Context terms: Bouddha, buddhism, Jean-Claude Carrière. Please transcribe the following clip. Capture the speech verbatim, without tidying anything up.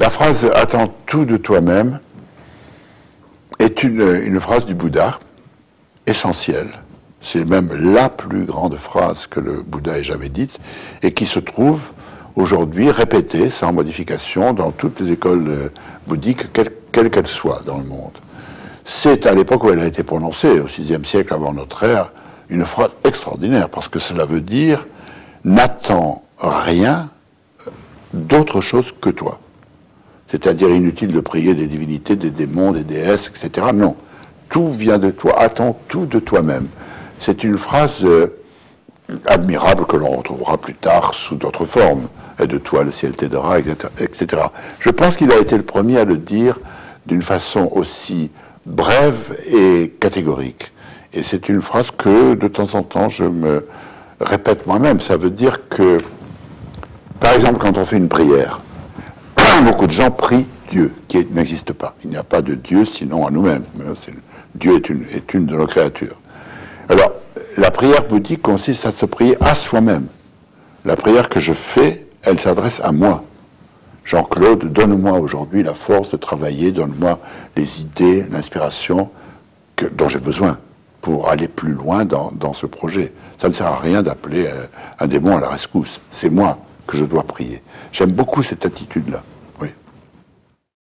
La phrase « attends tout de toi-même » est une, une phrase du Bouddha essentielle. C'est même la plus grande phrase que le Bouddha ait jamais dite et qui se trouve aujourd'hui répétée sans modification dans toutes les écoles bouddhiques, quelles qu'elles qu'elles soient dans le monde. C'est à l'époque où elle a été prononcée, au sixième siècle avant notre ère, une phrase extraordinaire parce que cela veut dire « n'attends rien d'autre chose que toi ». C'est-à-dire inutile de prier des divinités, des démons, des déesses, et cetera. Non, tout vient de toi, attends tout de toi-même. C'est une phrase euh, admirable que l'on retrouvera plus tard sous d'autres formes. « Et de toi, le ciel t'aidera », et cetera. Je pense qu'il a été le premier à le dire d'une façon aussi brève et catégorique. Et c'est une phrase que, de temps en temps, je me répète moi-même. Ça veut dire que, par exemple, quand on fait une prière, beaucoup de gens prient Dieu, qui n'existe pas. Il n'y a pas de Dieu sinon à nous-mêmes. Dieu est une, est une de nos créatures. Alors, la prière bouddhique consiste à se prier à soi-même. La prière que je fais, elle s'adresse à moi. Jean-Claude, donne-moi aujourd'hui la force de travailler, donne-moi les idées, l'inspiration dont j'ai besoin pour aller plus loin dans, dans ce projet. Ça ne sert à rien d'appeler un démon à la rescousse. C'est moi que je dois prier. J'aime beaucoup cette attitude-là.